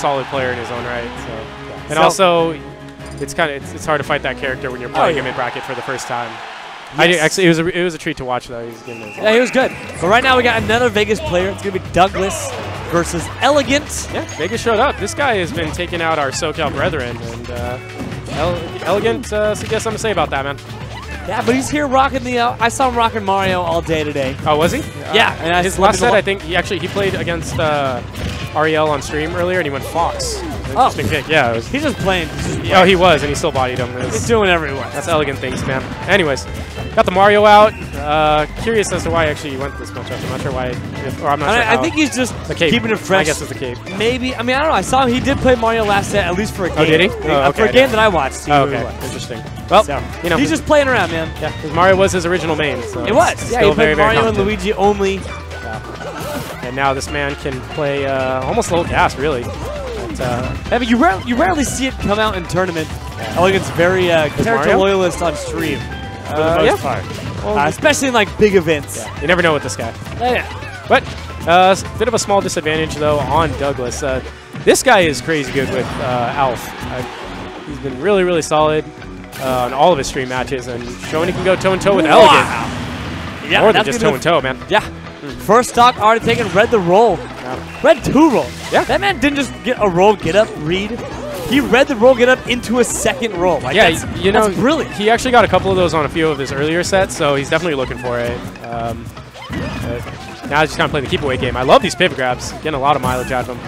solid player in his own right. So. Yeah. And so also, it's hard to fight that character when you're playing him in bracket for the first time. Yes. Actually, it was a treat to watch though. Yeah, he was good. But right now we got another Vegas player. It's gonna be Douglas versus Elegant. Yeah, Vegas showed up. This guy has been taking out our SoCal brethren, and Elegant has something to say about that, man. Yeah, but he's here rocking the. I saw him rocking Mario all day today. Oh, was he? Yeah. And his last set, I think he played against R.E.L. on stream earlier, and he went Fox. Interesting pick. Yeah, he's just playing. Oh, he was, and he still bodied him. He's doing everyone. That's Elegant things, man. Anyways, got the Mario out. Curious as to why actually he went this much. I'm not sure why. I think he's just keeping it fresh. I guess it's the cape. Maybe. I mean, I don't know. I saw him. He did play Mario last set, at least for a game. Oh, did he? For a game that I watched. Oh, okay. Interesting. Well, you know, he's just playing around, man. Yeah, because Mario was his original main. So it was. Yeah, he played Mario and Luigi only. And now this man can play almost low gas, really. I mean, you rarely see it come out in tournament. Elegant's very character loyalist on stream for the most part, especially in like big events. Yeah. You never know with this guy. Yeah. But a bit of a small disadvantage though on Douglas. This guy is crazy good with Alf. He's been really, really solid on all of his stream matches and showing he can go toe and toe with Elegant. Yeah, more than just toe and toe, man. Yeah. First stock already taken. Read the roll. Read two rolls. Yeah. That man didn't just get a roll get up read. He read the roll get up into a second roll. Like that's brilliant. He actually got a couple of those on a few of his earlier sets, so he's definitely looking for it. Now he's just kind of playing the keep away game. I love these pivot grabs. Getting a lot of mileage out of him.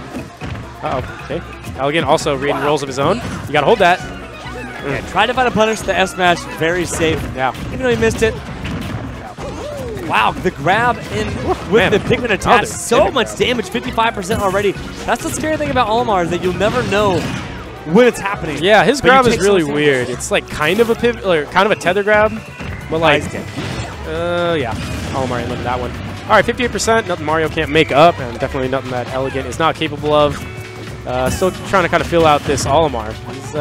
Okay. Elegant also reading rolls of his own. You gotta hold that. Yeah. Try to find a punish. The S smash very safe. Yeah. Even though he missed it. Wow, the grab in with the Pikmin attack, so much damage, 55% already. That's the scary thing about Olimar, is that you'll never know when it's happening. Yeah, his grab is really weird. It's like kind of a pivot, or kind of a tether grab, but like, Olimar ain't looking at that one. All right, 58%, nothing Mario can't make up, and definitely nothing that Elegant is not capable of. Still trying to kind of fill out this Olimar. He's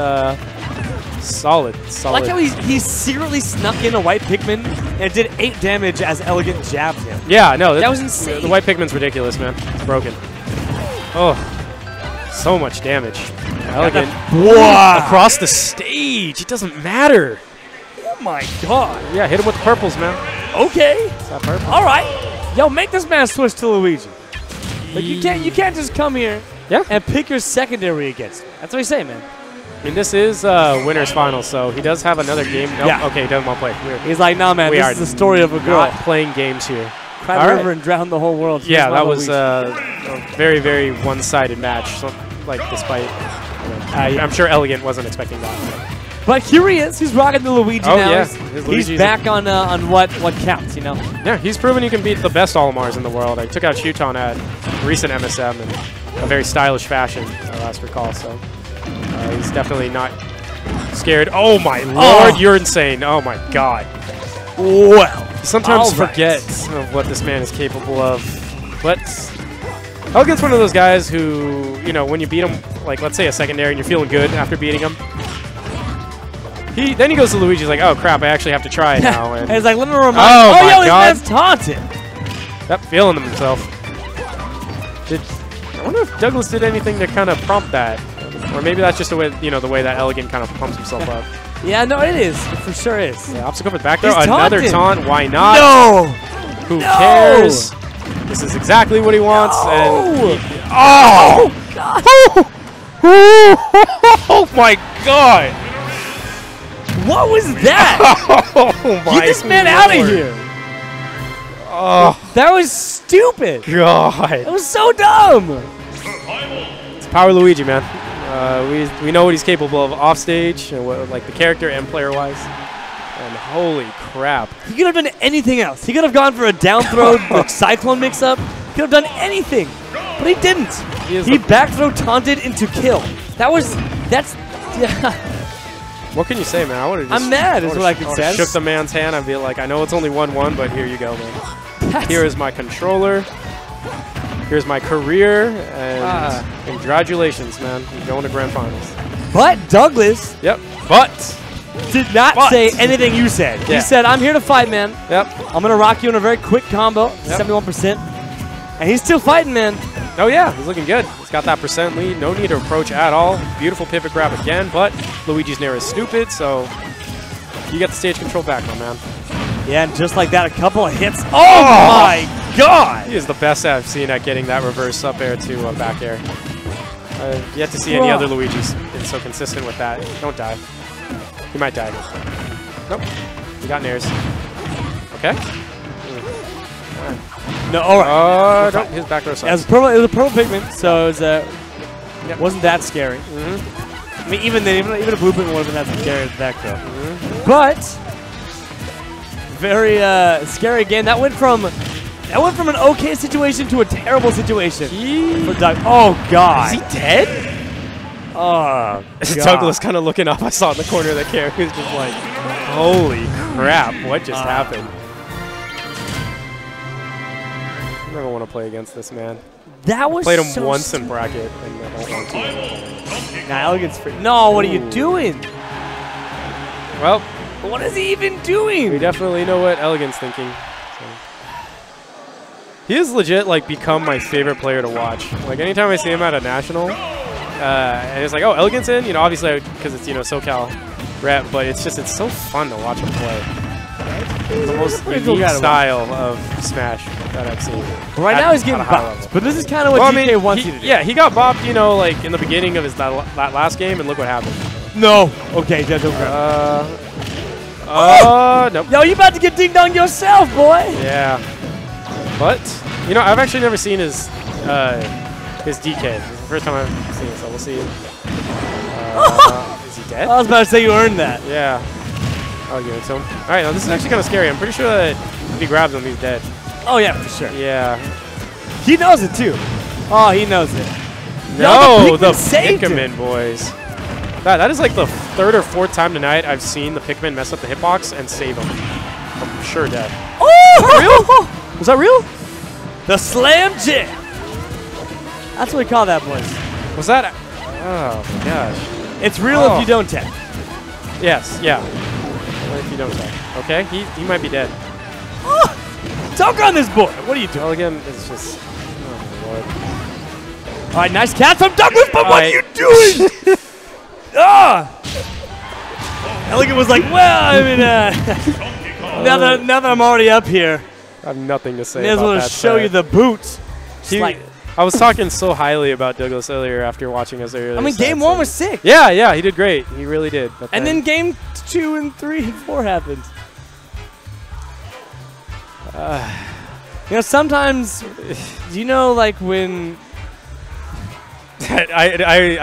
solid. I like how he secretly snuck in a white Pikmin and did 8 damage as Elegant jabbed him. Yeah, no, that was insane. The white Pikmin's ridiculous, man. It's broken. Oh, so much damage. Elegant across the stage. It doesn't matter. Oh my god. Yeah, hit him with the purples, man. Okay. It's not purple. All right. Yo, make this man switch to Luigi. Like you can't just come here and pick your secondary against him. That's what he's saying, man. I mean, this is winner's final, so he does have another game. Nope. Yeah. Okay, he doesn't want to play. Weird. He's like, nah, man, this is the story of a girl. Not playing games here. Cry the river and drown the whole world. Yeah, that was a very, very one-sided match, so, like, despite... I'm sure Elegant wasn't expecting that. But here he is. He's rocking the Luigi now. Yeah. He's back on what counts, you know? Yeah, he's proven he can beat the best Olimars in the world. I took out Chuton at recent MSM in a very stylish fashion, last recall, so... he's definitely not scared. Oh my lord, you're insane. Oh my god. Well, sometimes forget of what this man is capable of. But Elegant's one of those guys who, you know, when you beat him, like let's say a secondary and you're feeling good after beating him, then he goes to Luigi's like, oh crap, I actually have to try it now. And it's like, let me remind you, yo, this man's taunted. That feeling of himself. I wonder if Douglas did anything to kind of prompt that. Or maybe that's just the way, you know, the way that Elegant kind of pumps himself up. Yeah, no, it is. It for sure is. Yeah, obstacle for the back throw. Another taunt. Why not? No! Who cares? This is exactly what he wants. And he, God. Oh, my God. What was that? Oh, my God. Get this man out of here. Oh. That was stupid. God. That was so dumb. It's Power Luigi, man. We know what he's capable of off stage, and what, like the character and player wise. And holy crap! He could have done anything else. He could have gone for a down throw, like cyclone mix up. He could have done anything, but he didn't. He back throw taunted into kill. What can you say, man? I'm mad. Is what I could say. Shook the man's hand. I'd be like, I know it's only 1-1, but here you go, man. Here is my controller. Here's my career, and congratulations, man. You're going to grand finals. But Douglas did not say anything you said. Yeah. He said, I'm here to fight, man. Yep. I'm going to rock you in a very quick combo, 71%. And he's still fighting, man. Oh yeah, he's looking good. He's got that percent lead. No need to approach at all. Beautiful pivot grab again, but Luigi's Nair is stupid, so you get the stage control back, my man. Yeah, and just like that, a couple of hits. Oh my god! He is the best I've seen at getting that reverse up air to back air. I've yet to see any other Luigi's been so consistent with that. Don't die. He might die. Nope. He got nairs. Okay. No, all right. No, his back row sucks. Yeah, it was a purple Pikmin, so it was, yep. Wasn't that scary. Mm-hmm. I mean, even a blue Pikmin wasn't that scary as the back row. Mm-hmm. But very scary again. That went from an okay situation to a terrible situation. For Doug. Oh god. Is he dead? Oh, Douglas kind of looking up. I saw in the corner of the camera. He was just like, holy crap, what just happened? I never want to play against this man. That was I played him once in bracket. And nah, Elegant's free. No, what are you doing? Well, what is he even doing? We definitely know what Elegant's thinking. So. He is legit, like, become my favorite player to watch. Like, anytime I see him at a national, and it's like, oh, Elegant's in? You know, obviously, because it's, you know, SoCal rep, but it's just, it's so fun to watch him play. The most unique style of Smash that I've seen. Right now he's getting bopped, but this is kind of what DK wants you to do. Yeah, he got bopped, you know, like in the beginning of his that last game, and look what happened. No. Okay, that's okay. Nope. Yo, you about to get ding dong yourself, boy. Yeah. But you know, I've actually never seen his DK. It's the first time I've seen it, so we'll see. Is he dead? I was about to say you earned that. Yeah. I'll give it to him. All right, now this is actually kind of scary. I'm pretty sure that if he grabs him, he's dead. Oh, yeah, for sure. Yeah. He knows it, too. Oh, he knows it. No, the Pikmin boys. That is like the third or fourth time tonight I've seen the Pikmin mess up the hitbox and save him. I'm sure dead. Oh! Was that real? The slam jam. That's what we call that, boys. Was that? Oh, my gosh. It's real if you don't tech. Yes, yeah. If you don't die. Okay, he might be dead. Oh, talk on this boy. What are you doing? Well, again, it's just. Oh, my Lord. All right, nice catch from Douglas, but what are you doing? Elegant was like, well, I mean, now that I'm already up here, I have nothing to say. May as well show you the boots. Like, I was talking so highly about Douglas earlier after watching us earlier. I mean, game one was sick. Yeah, yeah, he did great. He really did. But then game 2 and 3 and 4 happened. You know, sometimes, you know, like when... I